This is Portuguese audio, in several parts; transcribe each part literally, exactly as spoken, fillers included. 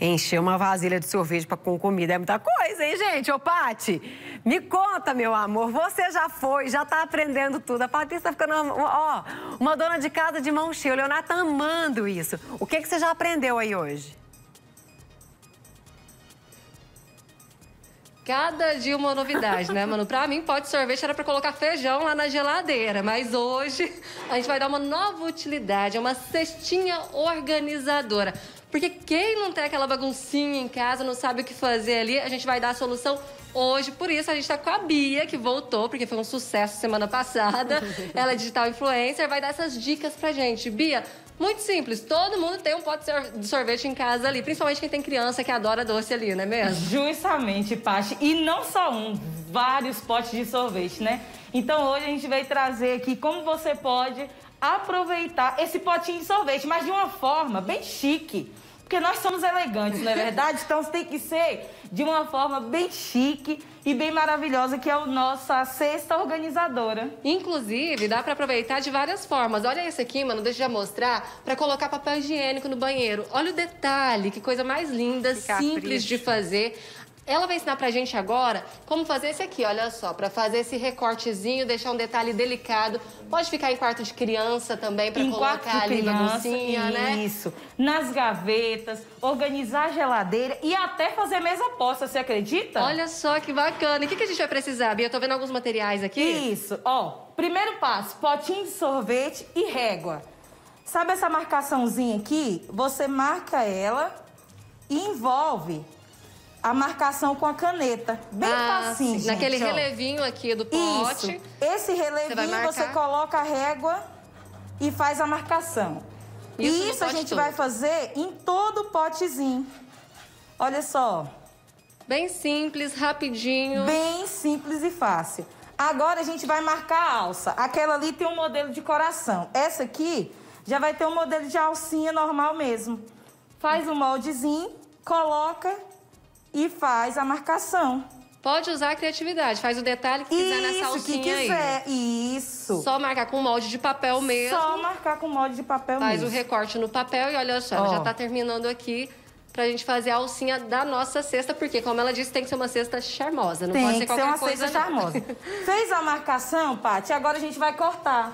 Encher uma vasilha de sorvete pra, com comida é muita coisa, hein, gente? Ô, Paty, me conta, meu amor, você já foi, já tá aprendendo tudo. A Patrícia tá ficando, ó, uma dona de casa de mão cheia. O Leonardo tá amando isso. O que, que você já aprendeu aí hoje? Cada dia uma novidade, né, Manu? Pra mim, pote de sorvete era pra colocar feijão lá na geladeira. Mas hoje a gente vai dar uma nova utilidade, é uma cestinha organizadora. Porque quem não tem aquela baguncinha em casa, não sabe o que fazer ali, a gente vai dar a solução hoje. Por isso, a gente tá com a Bia, que voltou, porque foi um sucesso semana passada. Ela é digital influencer, vai dar essas dicas pra gente. Bia, muito simples, todo mundo tem um pote de sorvete em casa ali, principalmente quem tem criança que adora doce ali, não é mesmo? Justamente, Paty, e não só um, vários potes de sorvete, né? Então hoje a gente veio trazer aqui como você pode aproveitar esse potinho de sorvete, mas de uma forma bem chique, porque nós somos elegantes, não é verdade? Então tem que ser de uma forma bem chique e bem maravilhosa, que é a nossa cesta organizadora. Inclusive, dá pra aproveitar de várias formas. Olha esse aqui, mano, deixa eu já mostrar, pra colocar papel higiênico no banheiro. Olha o detalhe, que coisa mais linda, simples de fazer. Ela vai ensinar pra gente agora como fazer esse aqui, olha só, pra fazer esse recortezinho, deixar um detalhe delicado. Pode ficar em quarto de criança também, pra em colocar ali criança, baguncinha, isso, né? Isso, nas gavetas, organizar a geladeira e até fazer mesa posta, você acredita? Olha só que bacana. E o que, que a gente vai precisar, Bia? Eu tô vendo alguns materiais aqui. Isso, ó, primeiro passo, potinho de sorvete e régua. Sabe essa marcaçãozinha aqui? Você marca ela e envolve a marcação com a caneta, bem ah, facinho, gente. Naquele relevinho aqui do pote. Isso. Esse relevinho você, você coloca a régua e faz a marcação. Isso, e isso a gente todo. vai fazer em todo o potezinho. Olha só. Bem simples, rapidinho. Bem simples e fácil. Agora a gente vai marcar a alça. Aquela ali tem um modelo de coração. Essa aqui já vai ter um modelo de alcinha normal mesmo. Faz um moldezinho, coloca e faz a marcação. Pode usar a criatividade, faz o detalhe que quiser nessa alcinha aí. Isso, que quiser, isso. Só marcar com molde de papel mesmo. Só marcar com molde de papel mesmo. Faz o recorte no papel e olha só, ela já tá terminando aqui pra gente fazer a alcinha da nossa cesta, porque, como ela disse, tem que ser uma cesta charmosa, não pode ser qualquer coisa. Tem que ser uma cesta charmosa. Fez a marcação, Paty, agora a gente vai cortar.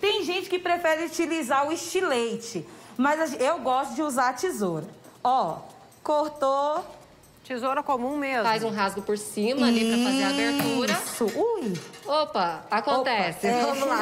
Tem gente que prefere utilizar o estilete, mas eu gosto de usar a tesoura. Ó, cortou. Tesoura comum mesmo. Faz um rasgo por cima ali pra fazer a abertura. Isso. Ui. Opa, acontece. Opa, é. Vamos lá.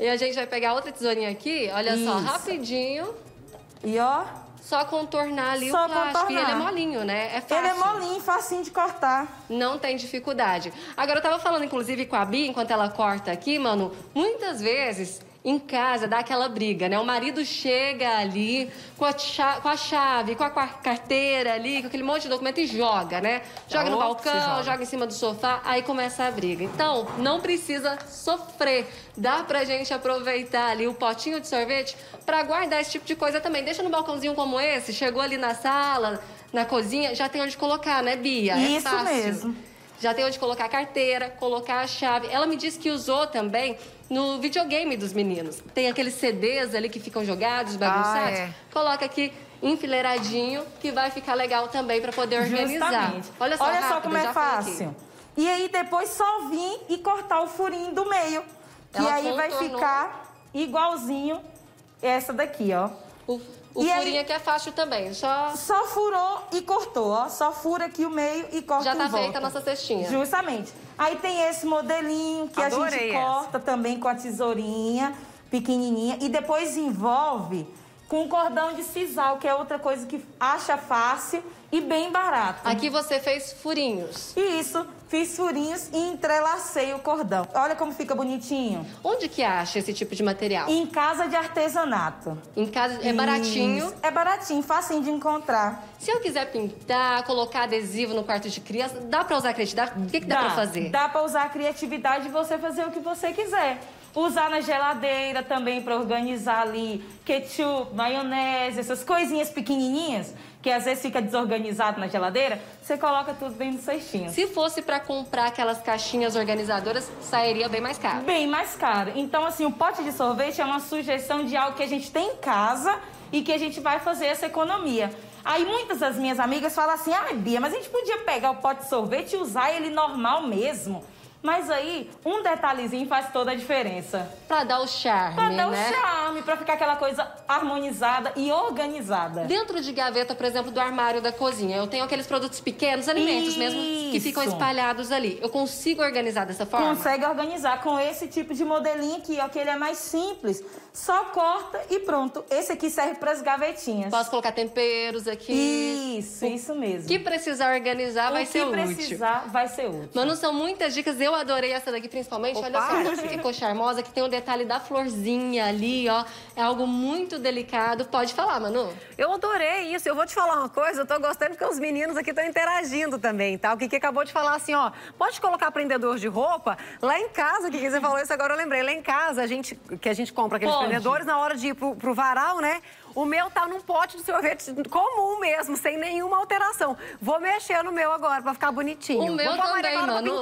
E a gente vai pegar outra tesourinha aqui, olha isso. só, rapidinho. E ó. Só contornar ali só o plástico. Contornar. E ele é molinho, né? É fácil. Ele é molinho, facinho de cortar. Não tem dificuldade. Agora, eu tava falando, inclusive, com a Bia, enquanto ela corta aqui, mano, muitas vezes em casa dá aquela briga, né? O marido chega ali com a, com a chave, com a carteira ali, com aquele monte de documento e joga, né? Joga é no balcão, joga. joga em cima do sofá, aí começa a briga. Então, não precisa sofrer. Dá pra gente aproveitar ali o potinho de sorvete pra guardar esse tipo de coisa também. Deixa no balcãozinho como esse, chegou ali na sala, na cozinha, já tem onde colocar, né, Bia? Isso é fácil. mesmo. Já tem onde colocar a carteira, colocar a chave. Ela me disse que usou também no videogame dos meninos. Tem aqueles C Ds ali que ficam jogados, bagunçados. Ah, é. Coloca aqui enfileiradinho, que vai ficar legal também para poder organizar. Justamente. Olha só, Olha rápido, só como é fácil. E aí depois só vir e cortar o furinho do meio. Que Ela aí contornou. vai ficar igualzinho essa daqui, ó. O, o furinho aí, aqui é fácil também, só... Só furou e cortou, ó. Só fura aqui o meio e corta Já tá volta. feita a nossa cestinha. Justamente. Aí tem esse modelinho que Adorei a gente essa. corta também com a tesourinha pequenininha. E depois envolve com cordão de sisal, que é outra coisa que acha fácil e bem barato. Aqui você fez furinhos. Isso, fiz furinhos e entrelacei o cordão. Olha como fica bonitinho. Onde que acha esse tipo de material? Em casa de artesanato. Em casa é baratinho? Isso. É baratinho, facinho de encontrar. Se eu quiser pintar, colocar adesivo no quarto de criança, dá pra usar a criatividade? O que, que dá, dá pra fazer? Dá pra usar a criatividade e você fazer o que você quiser. Usar na geladeira também para organizar ali ketchup, maionese, essas coisinhas pequenininhas que às vezes fica desorganizado na geladeira, você coloca tudo dentro do cestinho. Se fosse para comprar aquelas caixinhas organizadoras, sairia bem mais caro. Bem mais caro. Então, assim, o pote de sorvete é uma sugestão de algo que a gente tem em casa e que a gente vai fazer essa economia. Aí muitas das minhas amigas falam assim, ah, Bia, mas a gente podia pegar o pote de sorvete e usar ele normal mesmo. Mas aí, um detalhezinho faz toda a diferença. Pra dar o charme, Pra dar né? o charme, pra ficar aquela coisa harmonizada e organizada. Dentro de gaveta, por exemplo, do armário da cozinha, eu tenho aqueles produtos pequenos, alimentos Isso. mesmo, que ficam espalhados ali. Eu consigo organizar dessa forma? Consegue organizar com esse tipo de modelinho aqui, ó, que ele é mais simples. Só corta e pronto. Esse aqui serve pras gavetinhas. Posso colocar temperos aqui. Isso, o isso mesmo. O que precisar organizar o vai ser útil. O que precisar vai ser útil. Manu, são muitas dicas. Eu Eu adorei essa daqui, principalmente. Opa. Olha só, ficou charmosa, que tem o detalhe da florzinha ali, ó. É algo muito delicado. Pode falar, Manu. Eu adorei isso. Eu vou te falar uma coisa, eu tô gostando porque os meninos aqui estão interagindo também, tá? O Kiki acabou de falar assim, ó, pode colocar prendedor de roupa? Lá em casa, Kiki, você falou isso agora, eu lembrei. Lá em casa, a gente, que a gente compra aqueles pode. prendedores na hora de ir pro, pro varal, né? O meu tá num pote de sorvete comum mesmo, sem nenhuma alteração. Vou mexer no meu agora, pra ficar bonitinho. O meu vou também, Manu.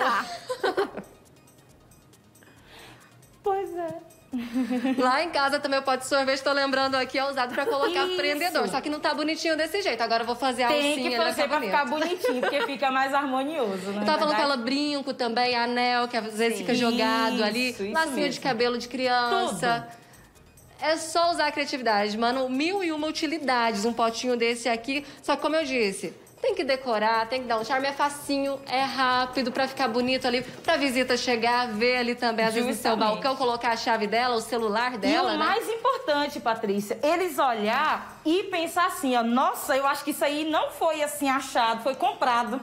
Pois é. Lá em casa também o pote de sorvete, tô lembrando aqui, é usado pra colocar Isso. prendedor. Só que não tá bonitinho desse jeito. Agora eu vou fazer a alcinha. Tem que fazer pra ficar bonitinho, porque fica mais harmonioso, né? Eu tava falando que ela brinco também, anel, que às vezes Sim. fica jogado isso, ali. Isso lacinho mesmo. De cabelo de criança. Tudo. É só usar a criatividade, mano. Mil e uma utilidades, um potinho desse aqui. Só que, como eu disse, tem que decorar, tem que dar um charme. É facinho, é rápido, pra ficar bonito ali, pra visita chegar, ver ali também, às vezes, no seu balcão, colocar a chave dela, o celular dela, né? E o mais importante, Patrícia, eles olhar e pensar assim, ó, nossa, eu acho que isso aí não foi assim achado, foi comprado.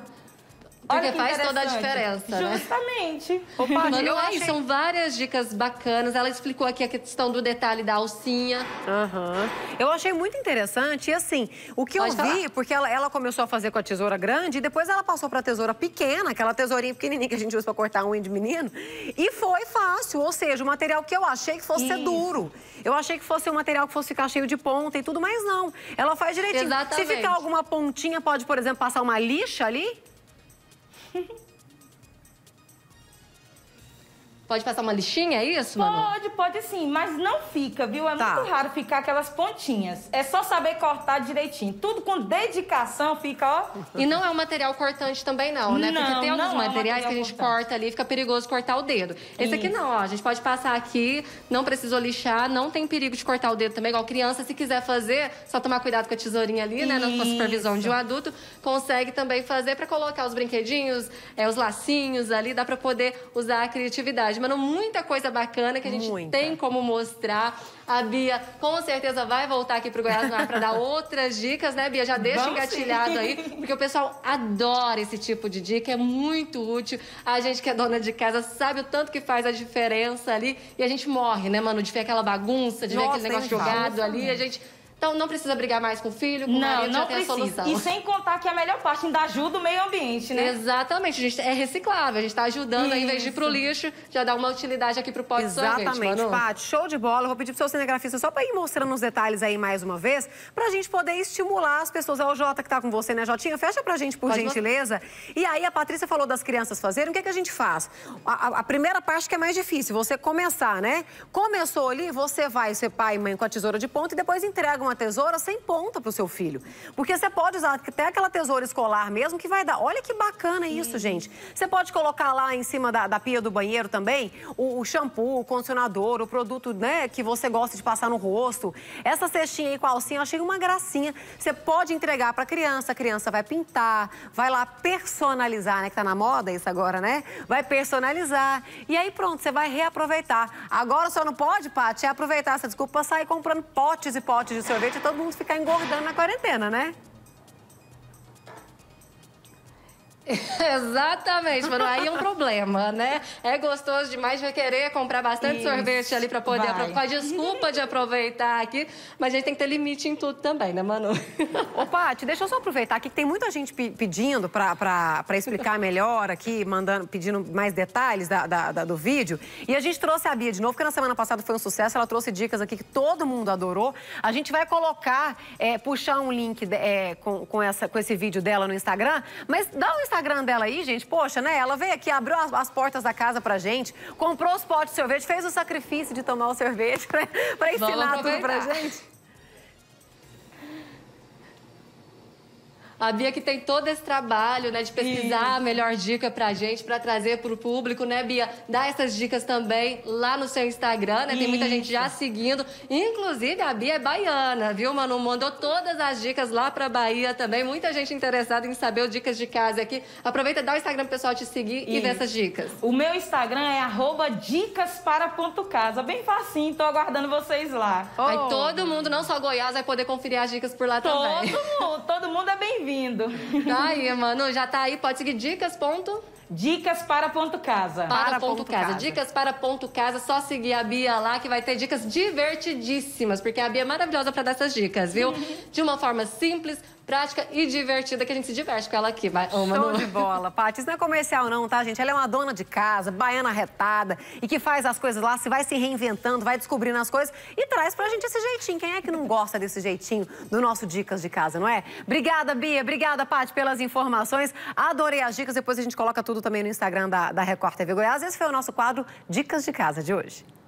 Porque Olha que faz toda a diferença, né? Justamente. Opa, Manu, eu achei... São várias dicas bacanas. Ela explicou aqui a questão do detalhe da alcinha. Uhum. Eu achei muito interessante. E assim, o que Pode eu falar. vi, porque ela, ela começou a fazer com a tesoura grande e depois ela passou para a tesoura pequena, aquela tesourinha pequenininha que a gente usa para cortar unha de menino. E foi fácil. Ou seja, o material que eu achei que fosse Isso. ser duro. Eu achei que fosse um material que fosse ficar cheio de ponta e tudo, mas não. Ela faz direitinho. Exatamente. Se ficar alguma pontinha, pode, por exemplo, passar uma lixa ali. Pode passar uma lixinha, é isso, Manu? Pode, pode sim, mas não fica, viu? É tá. muito raro ficar aquelas pontinhas. É só saber cortar direitinho. Tudo com dedicação fica, ó... E não é um material cortante também não, né? Não, Porque tem alguns materiais é um material que a gente cortante. corta ali, fica perigoso cortar o dedo. Esse isso. aqui não, ó, a gente pode passar aqui, não precisou lixar, não tem perigo de cortar o dedo também, igual criança. Se quiser fazer, só tomar cuidado com a tesourinha ali, né? Isso. Na supervisão de um adulto, consegue também fazer pra colocar os brinquedinhos, é, os lacinhos ali, dá pra poder usar a criatividade. Manu, muita coisa bacana que a gente muita. tem como mostrar. A Bia, com certeza, vai voltar aqui pro Goiás no Ar para dar outras dicas, né, Bia? Já deixa Vamos engatilhado sim. aí, porque o pessoal adora esse tipo de dica, é muito útil. A gente que é dona de casa sabe o tanto que faz a diferença ali. E a gente morre, né, Manu, de ver aquela bagunça, de Nossa, ver aquele negócio jogado fala, ali. A gente... Então, não precisa brigar mais com o filho, com o marido, já tem a solução. E sem contar que a melhor parte ainda ajuda o meio ambiente, né? Exatamente, a gente é reciclável, a gente tá ajudando, ao invés de ir pro lixo, já dá uma utilidade aqui pro pote de sorvete. Exatamente, Paty, show de bola. Eu vou pedir pro seu cinegrafista só pra ir mostrando os detalhes aí mais uma vez, pra gente poder estimular as pessoas. É o Jota que tá com você, né, Jotinha? Fecha pra gente, por gentileza. E aí, a Patrícia falou das crianças fazerem, o que é que a gente faz? A, a, a primeira parte que é mais difícil, você começar, né? Começou ali, você vai ser pai e mãe com a tesoura de ponta e depois entrega uma uma tesoura sem ponta pro seu filho. Porque você pode usar até aquela tesoura escolar mesmo que vai dar. Olha que bacana isso, hum. gente. Você pode colocar lá em cima da, da pia do banheiro também o, o shampoo, o condicionador, o produto, né, que você gosta de passar no rosto. Essa cestinha aí com a alcinha, eu achei uma gracinha. Você pode entregar pra criança, a criança vai pintar, vai lá personalizar, né, que tá na moda isso agora, né? Vai personalizar. E aí pronto, você vai reaproveitar. Agora só não pode, Paty, é aproveitar essa desculpa pra sair comprando potes e potes de sorvete e todo mundo ficar engordando na quarentena, né? Exatamente, Manu. Aí é um problema, né? É gostoso demais, vai querer comprar bastante Isso, sorvete ali pra poder... Vai. Com a desculpa de aproveitar aqui, mas a gente tem que ter limite em tudo também, né, Manu? Ô, Paty, deixa eu só aproveitar aqui que tem muita gente pe pedindo pra, pra, pra explicar melhor aqui, mandando, pedindo mais detalhes da, da, da, do vídeo. E a gente trouxe a Bia de novo, porque na semana passada foi um sucesso, ela trouxe dicas aqui que todo mundo adorou. A gente vai colocar, é, puxar um link é, com, com, essa, com esse vídeo dela no Instagram, mas dá um Instagram Instagram dela aí, gente, poxa, né? Ela veio aqui, abriu as, as portas da casa pra gente, comprou os potes de sorvete, fez o sacrifício de tomar o sorvete pra, pra ensinar tudo pra gente. A Bia que tem todo esse trabalho, né, de pesquisar a melhor dica pra gente, pra trazer pro público, né, Bia? Dá essas dicas também lá no seu Instagram, né? Tem Isso. muita gente já seguindo. Inclusive, a Bia é baiana, viu, Manu? Mandou todas as dicas lá pra Bahia também. Muita gente interessada em saber o Dicas de Casa aqui. Aproveita, dá o Instagram pro pessoal te seguir Isso. e ver essas dicas. O meu Instagram é arroba dicaspara.casa. Bem facinho, tô aguardando vocês lá. Oh. Aí todo mundo, não só Goiás, vai poder conferir as dicas por lá todo também. Todo mundo, todo mundo é bem-vindo. Tá aí, Manu, já tá aí, pode seguir dicas. Ponto... Dicas para ponto casa. Para, para ponto, ponto casa. casa. Dicas para ponto casa. Só seguir a Bia lá que vai ter dicas divertidíssimas, porque a Bia é maravilhosa para dar essas dicas, viu? De uma forma simples, prática e divertida, que a gente se diverte com ela aqui. Vai, Show Manu. de bola, Paty. Isso não é comercial não, tá, gente? Ela é uma dona de casa, baiana retada, e que faz as coisas lá, se vai se reinventando, vai descobrindo as coisas e traz pra gente esse jeitinho. Quem é que não gosta desse jeitinho do nosso Dicas de Casa, não é? Obrigada, Bia. Obrigada, Paty, pelas informações. Adorei as dicas. Depois a gente coloca tudo também no Instagram da, da Record T V Goiás. Esse foi o nosso quadro Dicas de Casa de hoje.